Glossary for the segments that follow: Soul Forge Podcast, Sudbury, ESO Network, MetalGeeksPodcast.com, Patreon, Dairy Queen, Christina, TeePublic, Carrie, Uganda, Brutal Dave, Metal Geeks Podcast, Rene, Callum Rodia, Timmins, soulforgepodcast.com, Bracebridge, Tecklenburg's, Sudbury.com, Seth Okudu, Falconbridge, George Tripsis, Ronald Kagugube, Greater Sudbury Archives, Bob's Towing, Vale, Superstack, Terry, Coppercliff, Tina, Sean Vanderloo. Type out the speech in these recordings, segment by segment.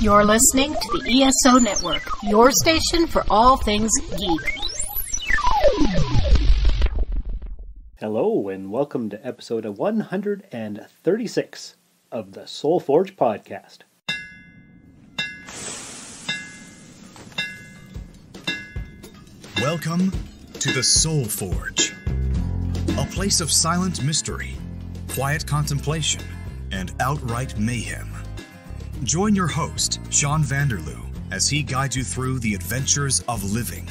You're listening to the ESO Network, your station for all things geek. Hello, and welcome to episode 136 of the Soul Forge Podcast. Welcome to the Soul Forge, a place of silent mystery, quiet contemplation, and outright mayhem. Join your host, Sean Vanderloo, as he guides you through the adventures of living.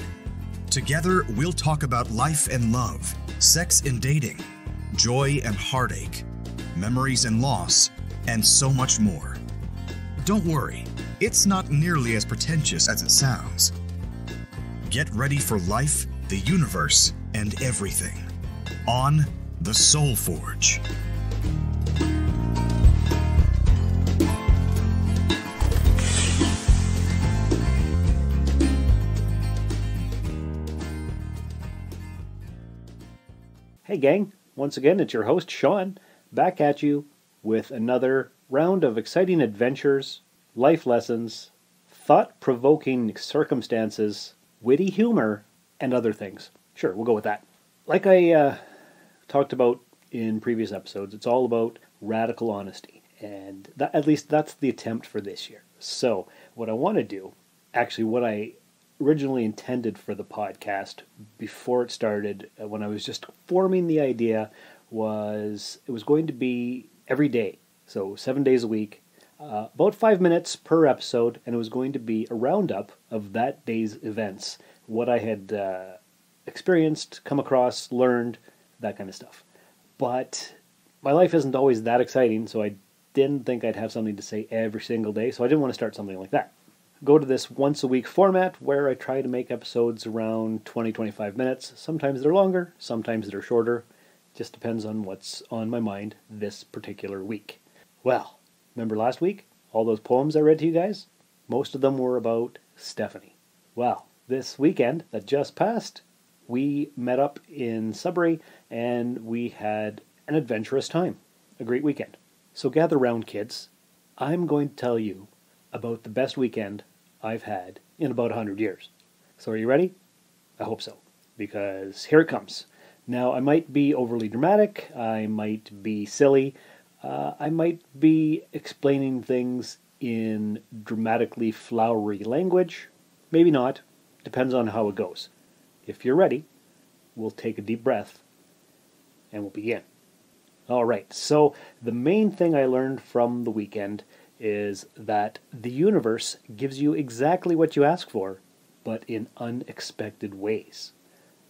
Together, we'll talk about life and love, sex and dating, joy and heartache, memories and loss, and so much more. Don't worry, it's not nearly as pretentious as it sounds. Get ready for life, the universe, and everything on The Soul Forge. Hey gang, once again it's your host Sean, back at you with another round of exciting adventures, life lessons, thought-provoking circumstances, witty humor, and other things. Sure, we'll go with that. Like I talked about in previous episodes, it's all about radical honesty, and that, at least that's the attempt for this year. So what I want to do, actually what I originally intended for the podcast before it started, when I was just forming the idea, was it was going to be every day, so 7 days a week, about 5 minutes per episode, and it was going to be a roundup of that day's events, what I had experienced, come across, learned, that kind of stuff. But my life isn't always that exciting, so I didn't think I'd have something to say every single day, so I didn't want to start something like that. Go to this once a week format where I try to make episodes around 20-25 minutes. Sometimes they're longer, sometimes they're shorter. Just depends on what's on my mind this particular week. Well, remember last week? All those poems I read to you guys? Most of them were about Stephanie. Well, this weekend that just passed, we met up in Sudbury and we had an adventurous time. A great weekend. So gather round, kids. I'm going to tell you about the best weekend I've had in about 100 years. So are you ready? I hope so, because here it comes. Now, I might be overly dramatic, I might be silly, I might be explaining things in dramatically flowery language. Maybe not. Depends on how it goes. If you're ready, we'll take a deep breath and we'll begin. All right, so the main thing I learned from the weekend is that the universe gives you exactly what you ask for, but in unexpected ways.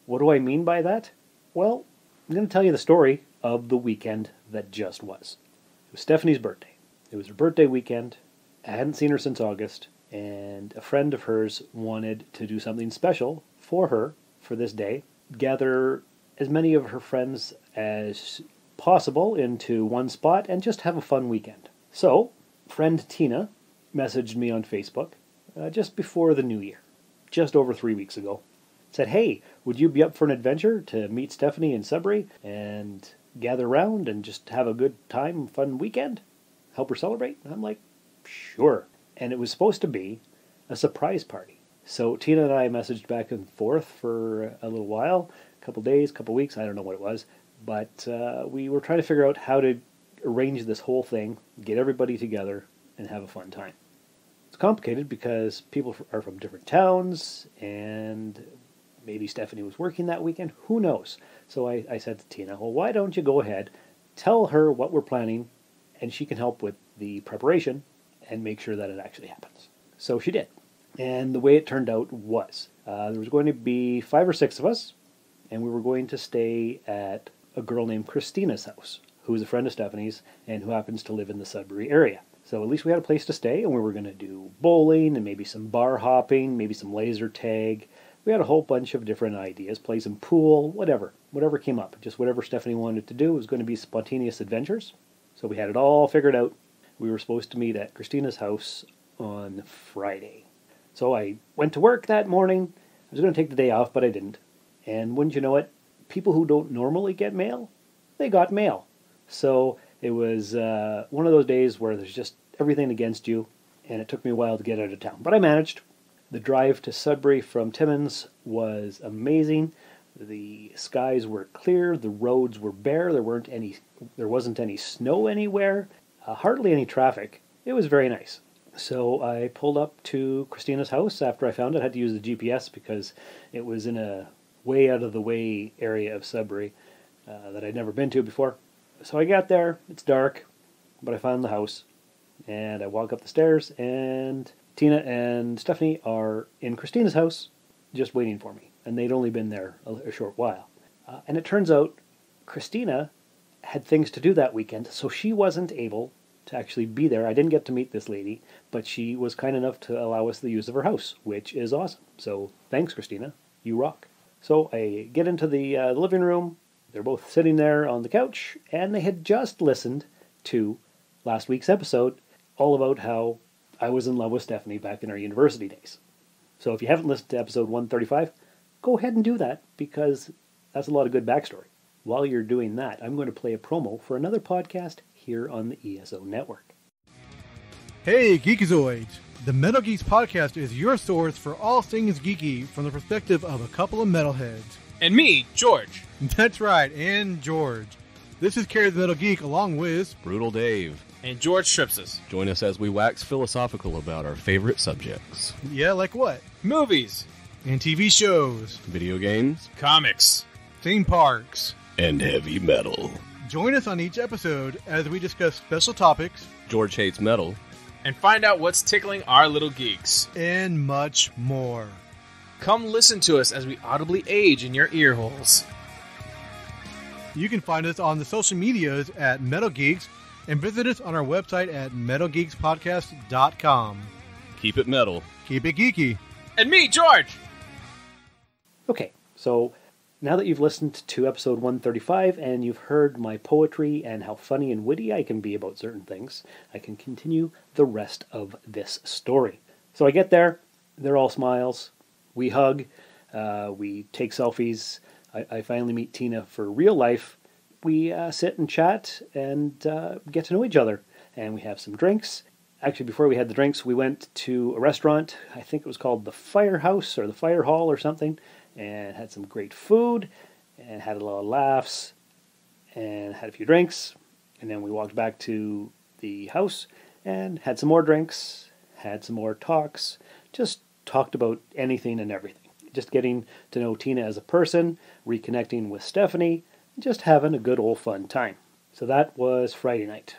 What do I mean by that? Well, I'm going to tell you the story of the weekend that just was. It was Stephanie's birthday. It was her birthday weekend. I hadn't seen her since August, and a friend of hers wanted to do something special for her for this day, gather as many of her friends as possible into one spot and just have a fun weekend. So friend Tina messaged me on Facebook just before the new year, just over 3 weeks ago. Said, hey, would you be up for an adventure to meet Stephanie in Sudbury and gather around and just have a good time, fun weekend? Help her celebrate? And I'm like, sure. And it was supposed to be a surprise party. So Tina and I messaged back and forth for a little while, a couple days, couple weeks, I don't know what it was, but we were trying to figure out how to arrange this whole thing, get everybody together, and have a fun time. It's complicated because people are from different towns, and maybe Stephanie was working that weekend. Who knows? So I said to Tina, well, why don't you go ahead, tell her what we're planning, and she can help with the preparation and make sure that it actually happens. So she did. And the way it turned out was, there was going to be 5 or 6 of us, and we were going to stay at a girl named Christina's house, who is a friend of Stephanie's and who happens to live in the Sudbury area. So at least we had a place to stay, and we were going to do bowling and maybe some bar hopping, maybe some laser tag. We had a whole bunch of different ideas, play some pool, whatever. Whatever came up, just whatever Stephanie wanted to do. It was going to be spontaneous adventures. So we had it all figured out. We were supposed to meet at Christina's house on Friday. So I went to work that morning. I was going to take the day off, but I didn't. And wouldn't you know it, people who don't normally get mail, they got mail. So it was one of those days where there's just everything against you, and it took me a while to get out of town, but I managed. The drive to Sudbury from Timmins was amazing. The skies were clear, the roads were bare, there wasn't any snow anywhere, hardly any traffic. It was very nice. So I pulled up to Christina's house after I found it. I had to use the GPS because it was in a way out of the way area of Sudbury that I'd never been to before. So I got there, it's dark, but I found the house, and I walk up the stairs, and Tina and Stephanie are in Christina's house just waiting for me, and they'd only been there a short while. And it turns out Christina had things to do that weekend, so she wasn't able to actually be there. I didn't get to meet this lady, but she was kind enough to allow us the use of her house, which is awesome. So thanks, Christina. You rock. So I get into the living room. They're both sitting there on the couch, and they had just listened to last week's episode all about how I was in love with Stephanie back in our university days. So if you haven't listened to episode 135, go ahead and do that, because that's a lot of good backstory. While you're doing that, I'm going to play a promo for another podcast here on the ESO Network. Hey, Geekazoids! The Metal Geeks Podcast is your source for all things geeky from the perspective of a couple of metalheads. And me, George. That's right, and George. This is Carrie the Metal Geek, along with Brutal Dave. And George Tripsis. Join us as we wax philosophical about our favorite subjects. Yeah, like what? Movies. And TV shows. Video games. Comics. Theme parks. And heavy metal. Join us on each episode as we discuss special topics. George hates metal. And find out what's tickling our little geeks. And much more. Come listen to us as we audibly age in your ear holes. You can find us on the social medias at Metal Geeks and visit us on our website at MetalGeeksPodcast.com. Keep it metal. Keep it geeky. And me, George! Okay, so now that you've listened to episode 135 and you've heard my poetry and how funny and witty I can be about certain things, I can continue the rest of this story. So I get there, they're all smiles, we hug, we take selfies. I finally meet Tina for real life. We sit and chat and get to know each other. And we have some drinks. Actually, before we had the drinks, we went to a restaurant. I think it was called the Firehouse or the Fire Hall or something. And had some great food. And had a lot of laughs. And had a few drinks. And then we walked back to the house. And had some more drinks. Had some more talks. Just talked about anything and everything. Just getting to know Tina as a person, reconnecting with Stephanie, and just having a good old fun time. So that was Friday night.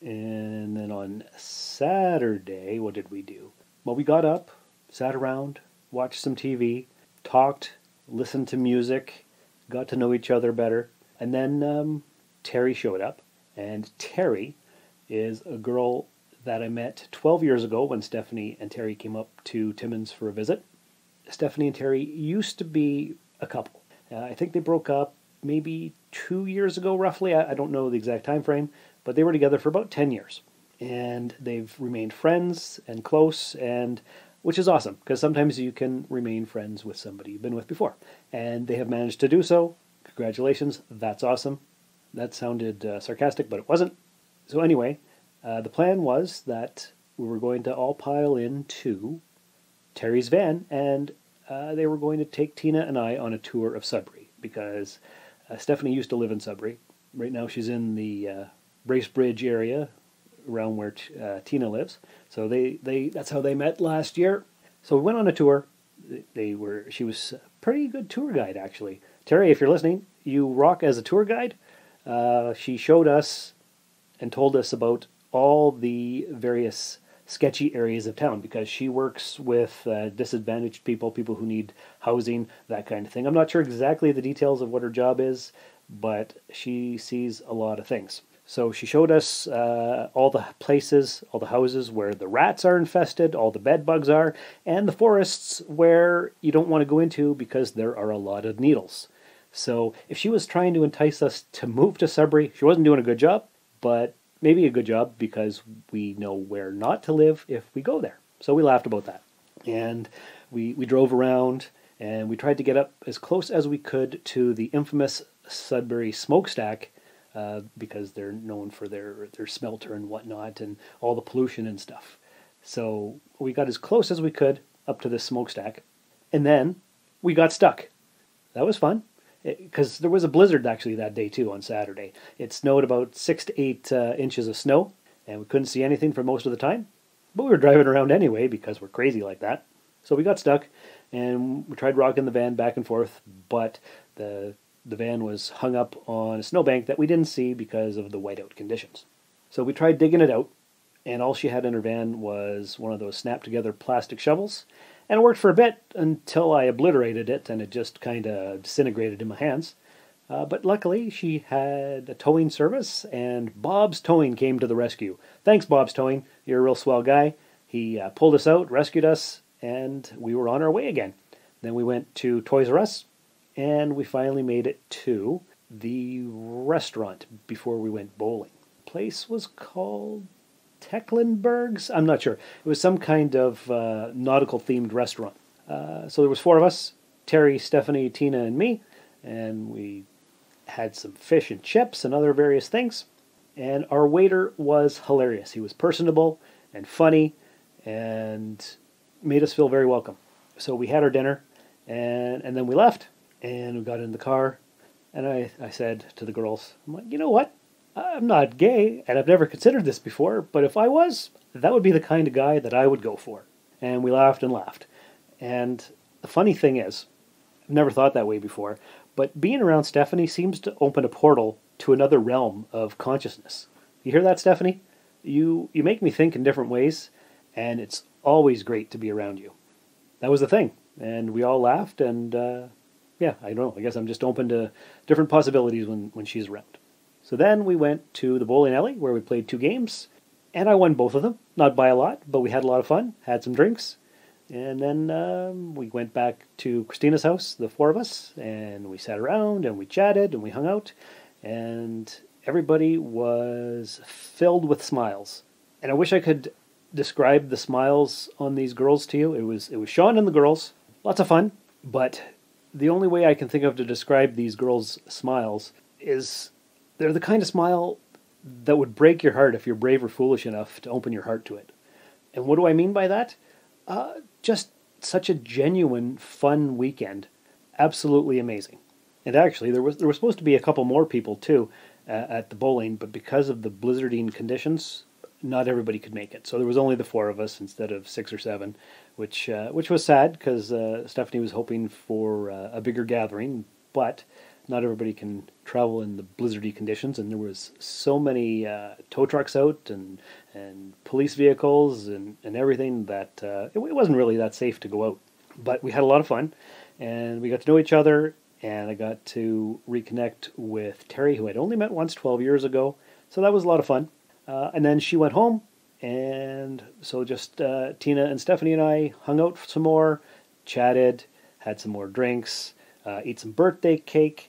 And then on Saturday, what did we do? Well, we got up, sat around, watched some TV, talked, listened to music, got to know each other better. And then Terry showed up. And Terry is a girl that I met 12 years ago when Stephanie and Terry came up to Timmins for a visit. Stephanie and Terry used to be a couple. I think they broke up maybe 2 years ago, roughly. I don't know the exact time frame, but they were together for about 10 years. And they've remained friends and close, and which is awesome, because sometimes you can remain friends with somebody you've been with before. And they have managed to do so. Congratulations, that's awesome. That sounded sarcastic, but it wasn't. So anyway, the plan was that we were going to all pile into Terry's van, and they were going to take Tina and I on a tour of Sudbury, because Stephanie used to live in Sudbury. Right now she's in the Bracebridge area, around where Tina lives. So that's how they met last year. So we went on a tour. She was a pretty good tour guide, actually. Terry, if you're listening, you rock as a tour guide. She showed us and told us about all the various sketchy areas of town, because she works with disadvantaged people, people who need housing, that kind of thing. I'm not sure exactly the details of what her job is, but she sees a lot of things. So she showed us all the places, all the houses where the rats are infested, all the bed bugs are, and the forests where you don't want to go into because there are a lot of needles. So if she was trying to entice us to move to Sudbury, she wasn't doing a good job, but maybe a good job, because we know where not to live if we go there. So we laughed about that. And we drove around, and we tried to get up as close as we could to the infamous Sudbury smokestack, because they're known for their smelter and whatnot, and all the pollution and stuff. So we got as close as we could up to the smokestack, and then we got stuck. That was fun, because there was a blizzard actually that day too on Saturday. It snowed about 6 to 8 inches of snow, and we couldn't see anything for most of the time. But we were driving around anyway because we're crazy like that. So we got stuck, and we tried rocking the van back and forth, but the van was hung up on a snowbank that we didn't see because of the whiteout conditions. So we tried digging it out, and all she had in her van was one of those snap-together plastic shovels. And it worked for a bit until I obliterated it, and it just kind of disintegrated in my hands. But luckily, she had a towing service, and Bob's Towing came to the rescue. Thanks, Bob's Towing. You're a real swell guy. He pulled us out, rescued us, and we were on our way again. Then we went to Toys R Us, and we finally made it to the restaurant before we went bowling. The place was called Tecklenburg's? I'm not sure. It was some kind of nautical-themed restaurant. So there was 4 of us, Terry, Stephanie, Tina, and me, and we had some fish and chips and other various things. And our waiter was hilarious. He was personable and funny and made us feel very welcome. So we had our dinner, and then we left, and we got in the car, and I said to the girls, I'm like, you know what? I'm not gay, and I've never considered this before, but if I was, that would be the kind of guy that I would go for. And we laughed and laughed. And the funny thing is, I've never thought that way before, but being around Stephanie seems to open a portal to another realm of consciousness. You hear that, Stephanie? You make me think in different ways, and it's always great to be around you. That was the thing, and we all laughed, and yeah, I don't know, I guess I'm just open to different possibilities when she's around. So then we went to the bowling alley where we played 2 games, and I won both of them. Not by a lot, but we had a lot of fun, had some drinks, and then we went back to Christina's house, the 4 of us, and we sat around and we chatted and we hung out, and everybody was filled with smiles. And I wish I could describe the smiles on these girls to you. It was Sean and the girls, lots of fun, but the only way I can think of to describe these girls' smiles is they're the kind of smile that would break your heart if you're brave or foolish enough to open your heart to it. And what do I mean by that? Just such a genuine, fun weekend. Absolutely amazing. And actually, there were supposed to be a couple more people, too, at the bowling, but because of the blizzarding conditions, not everybody could make it. So there was only the 4 of us instead of 6 or 7, which was sad, because Stephanie was hoping for a bigger gathering, but not everybody can travel in the blizzardy conditions, and there was so many tow trucks out and police vehicles and everything that it wasn't really that safe to go out. But we had a lot of fun, and we got to know each other, and I got to reconnect with Terry, who I'd only met once 12 years ago, so that was a lot of fun. And then she went home, and so just Tina and Stephanie and I hung out some more, chatted, had some more drinks, ate some birthday cake,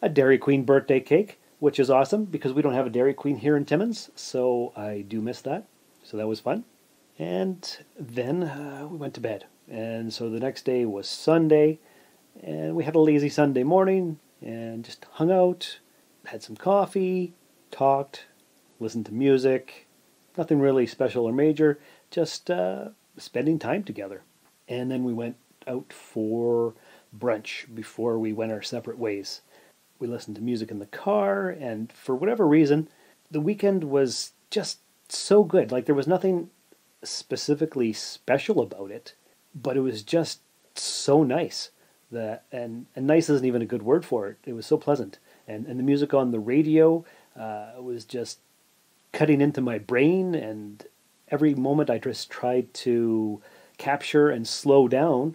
a Dairy Queen birthday cake, which is awesome because we don't have a Dairy Queen here in Timmins, so I do miss that. So that was fun. And then we went to bed. And so the next day was Sunday, and we had a lazy Sunday morning and just hung out, had some coffee, talked, listened to music. Nothing really special or major, just spending time together. And then we went out for brunch before we went our separate ways. We listened to music in the car, and for whatever reason, the weekend was just so good. Like, there was nothing specifically special about it, but it was just so nice. And nice isn't even a good word for it. It was so pleasant. And the music on the radio was just cutting into my brain, and every moment I just tried to capture and slow down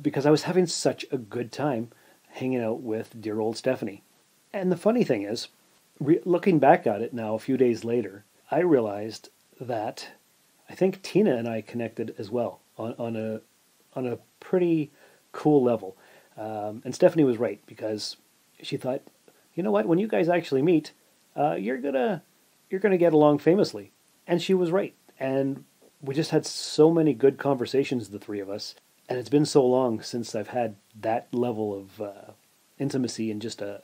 because I was having such a good time hanging out with dear old Stephanie. And the funny thing is, looking back at it now a few days later, I realized that I think Tina and I connected as well on a pretty cool level. And Stephanie was right, because she thought, you know what, when you guys actually meet, you're gonna get along famously. And she was right. And we just had so many good conversations, the 3 of us. And it's been so long since I've had that level of intimacy and just an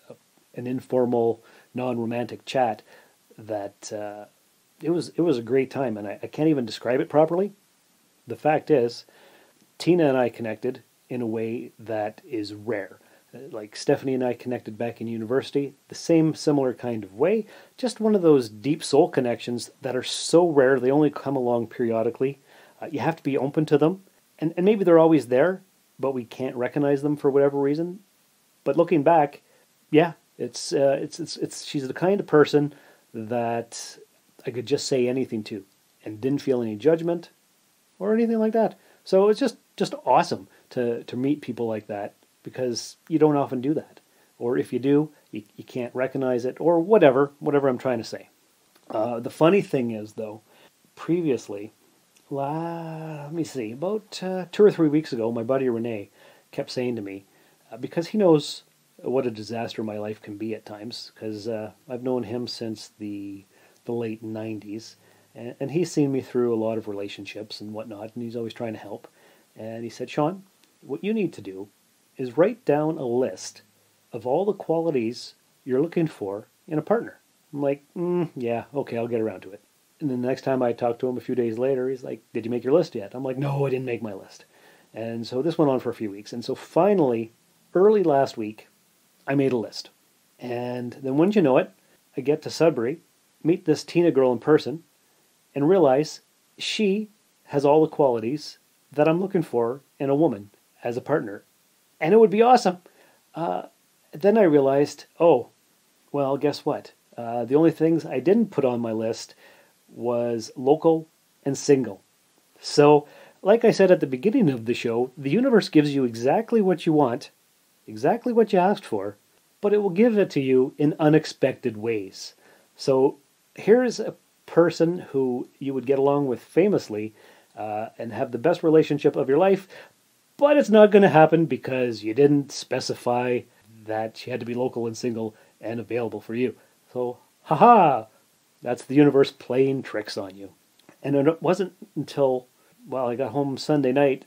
informal, non-romantic chat that it was a great time, and I can't even describe it properly. The fact is, Tina and I connected in a way that is rare. Like Stephanie and I connected back in university, the same similar kind of way, just one of those deep soul connections that are so rare, they only come along periodically. You have to be open to them, and maybe they're always there, but we can't recognize them for whatever reason. But looking back, yeah, it's she's the kind of person that I could just say anything to and didn't feel any judgment or anything like that. So it's just awesome to meet people like that, because you don't often do that. Or if you do, you can't recognize it, or whatever I'm trying to say. The funny thing is, though, previously, about 2 or 3 weeks ago, my buddy Rene kept saying to me, because he knows what a disaster my life can be at times, because I've known him since the late 90s, and he's seen me through a lot of relationships and whatnot, and he's always trying to help. And he said, Sean, what you need to do is write down a list of all the qualities you're looking for in a partner. I'm like, yeah, okay, I'll get around to it. And then the next time I talked to him a few days later, he's like, did you make your list yet? I'm like, no, I didn't make my list. And so this went on for a few weeks. And so finally, early last week, I made a list. And then wouldn't you know it, I get to Sudbury, meet this Tina girl in person, and realize she has all the qualities that I'm looking for in a woman as a partner. And it would be awesome. Then I realized, oh, well, guess what? The only things I didn't put on my list was local and single. So, like I said at the beginning of the show, the universe gives you exactly what you want, exactly what you asked for, but it will give it to you in unexpected ways. So, here's a person who you would get along with famously and have the best relationship of your life, but it's not going to happen because you didn't specify that she had to be local and single and available for you. So, haha, that's the universe playing tricks on you. And it wasn't until, well, I got home Sunday night,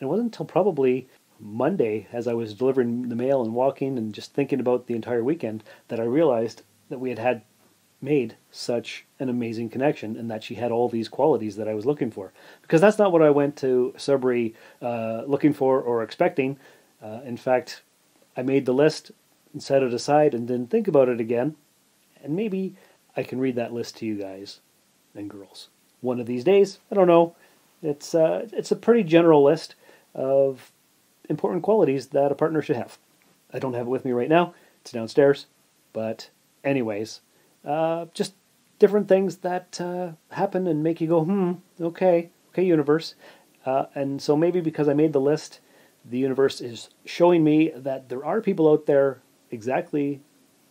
and it wasn't until probably Monday, as I was delivering the mail and walking and just thinking about the entire weekend, that I realized that we had made such an amazing connection, and that she had all these qualities that I was looking for. Because that's not what I went to Sudbury looking for or expecting. In fact, I made the list and set it aside and didn't think about it again. And maybe I can read that list to you guys and girls one of these days. I don't know. It's a pretty general list of important qualities that a partner should have. I don't have it with me right now. It's downstairs. But anyways, just different things that happen and make you go, okay, universe. And so maybe because I made the list, the universe is showing me that there are people out there exactly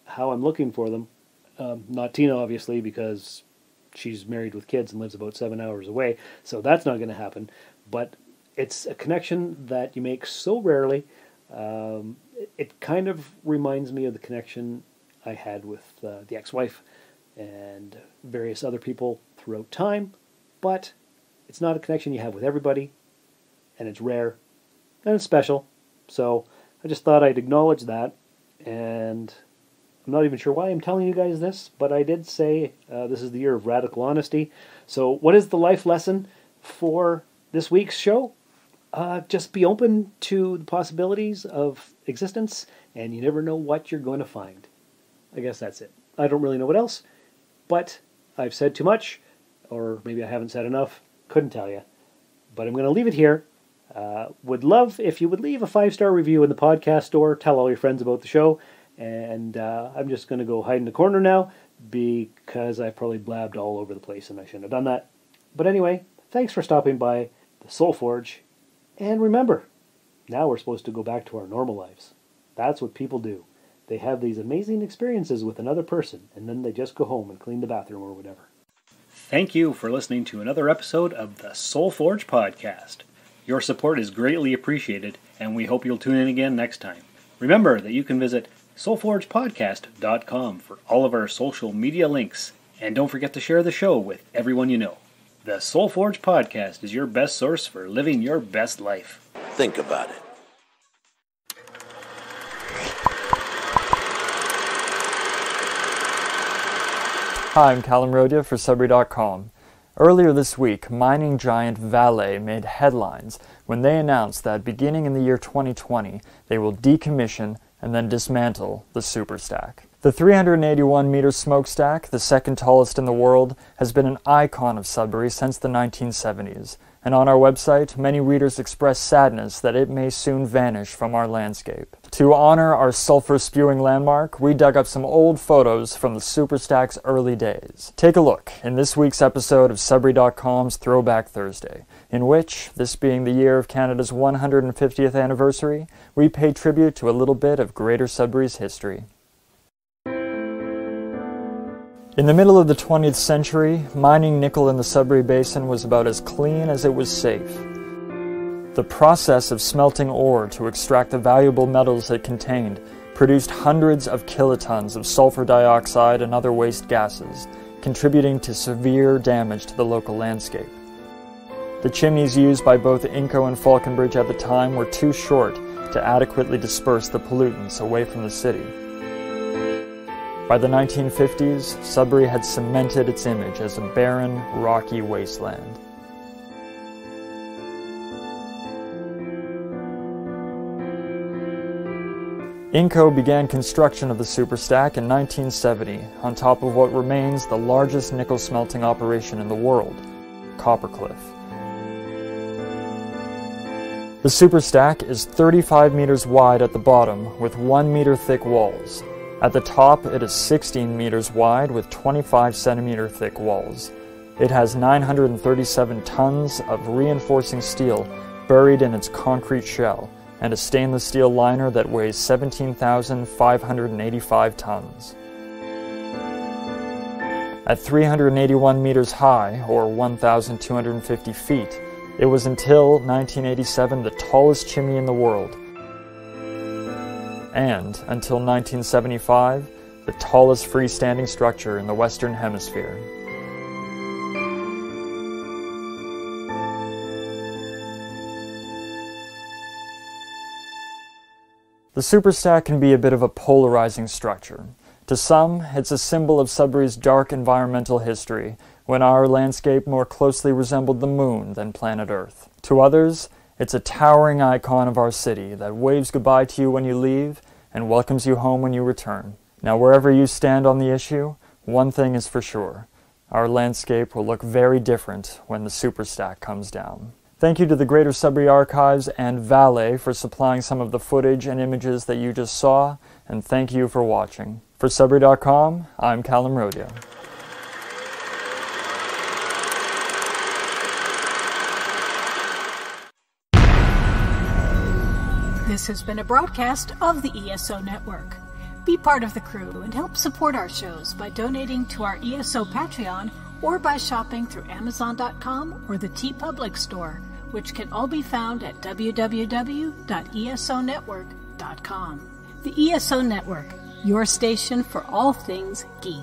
how I'm looking for them. Not Tina, obviously, because she's married with kids and lives about 7 hours away, so that's not going to happen. But it's a connection that you make so rarely. It kind of reminds me of the connection I had with the ex-wife and various other people throughout time, but it's not a connection you have with everybody, and it's rare, and it's special. So I just thought I'd acknowledge that, and I'm not even sure why I'm telling you guys this, but I did say this is the year of radical honesty. So what is the life lesson for this week's show? Just be open to the possibilities of existence, and you never know what you're going to find. I guess that's it. I don't really know what else, but I've said too much, or maybe I haven't said enough. Couldn't tell you. But I'm going to leave it here. Would love if you would leave a 5-star review in the podcast store. Tell all your friends about the show. And I'm just going to go hide in the corner now, because I probably blabbed all over the place and I shouldn't have done that. But anyway, thanks for stopping by the Soul Forge. And remember, now we're supposed to go back to our normal lives. That's what people do. They have these amazing experiences with another person, and then they just go home and clean the bathroom or whatever. Thank you for listening to another episode of the Soul Forge Podcast. Your support is greatly appreciated, and we hope you'll tune in again next time. Remember that you can visit soulforgepodcast.com for all of our social media links, and don't forget to share the show with everyone you know. The Soul Forge Podcast is your best source for living your best life. Think about it. Hi, I'm Callum Rodia for Sudbury.com. Earlier this week, mining giant Vale made headlines when they announced that beginning in the year 2020, they will decommission and then dismantle the Superstack. The 381-meter smokestack, the second tallest in the world, has been an icon of Sudbury since the 1970s, and on our website, many readers express sadness that it may soon vanish from our landscape. To honor our sulfur-spewing landmark, we dug up some old photos from the Superstack's early days. Take a look in this week's episode of Sudbury.com's Throwback Thursday, in which, this being the year of Canada's 150th anniversary, we pay tribute to a little bit of Greater Sudbury's history. In the middle of the 20th century, mining nickel in the Sudbury Basin was about as clean as it was safe. The process of smelting ore to extract the valuable metals it contained produced hundreds of kilotons of sulfur dioxide and other waste gases, contributing to severe damage to the local landscape. The chimneys used by both Inco and Falconbridge at the time were too short to adequately disperse the pollutants away from the city. By the 1950s, Sudbury had cemented its image as a barren, rocky wasteland. Inco began construction of the Superstack in 1970 on top of what remains the largest nickel smelting operation in the world, Coppercliff. The Superstack is 35 meters wide at the bottom with 1 meter thick walls. At the top, it is 16 meters wide with 25 centimeter thick walls. It has 937 tons of reinforcing steel buried in its concrete shell and a stainless steel liner that weighs 17,585 tons. At 381 meters high, or 1,250 feet, it was until 1987 the tallest chimney in the world, and, until 1975, the tallest freestanding structure in the Western Hemisphere. The Superstack can be a bit of a polarizing structure. To some, it's a symbol of Sudbury's dark environmental history, when our landscape more closely resembled the moon than planet Earth. To others, it's a towering icon of our city that waves goodbye to you when you leave and welcomes you home when you return. Now, wherever you stand on the issue, one thing is for sure. Our landscape will look very different when the Superstack comes down. Thank you to the Greater Sudbury Archives and Vale for supplying some of the footage and images that you just saw, and thank you for watching. For Sudbury.com, I'm Callum Rodia. This has been a broadcast of the ESO Network. Be part of the crew and help support our shows by donating to our ESO Patreon or by shopping through Amazon.com or the TeePublic store, which can all be found at www.esonetwork.com. The ESO Network, your station for all things geek.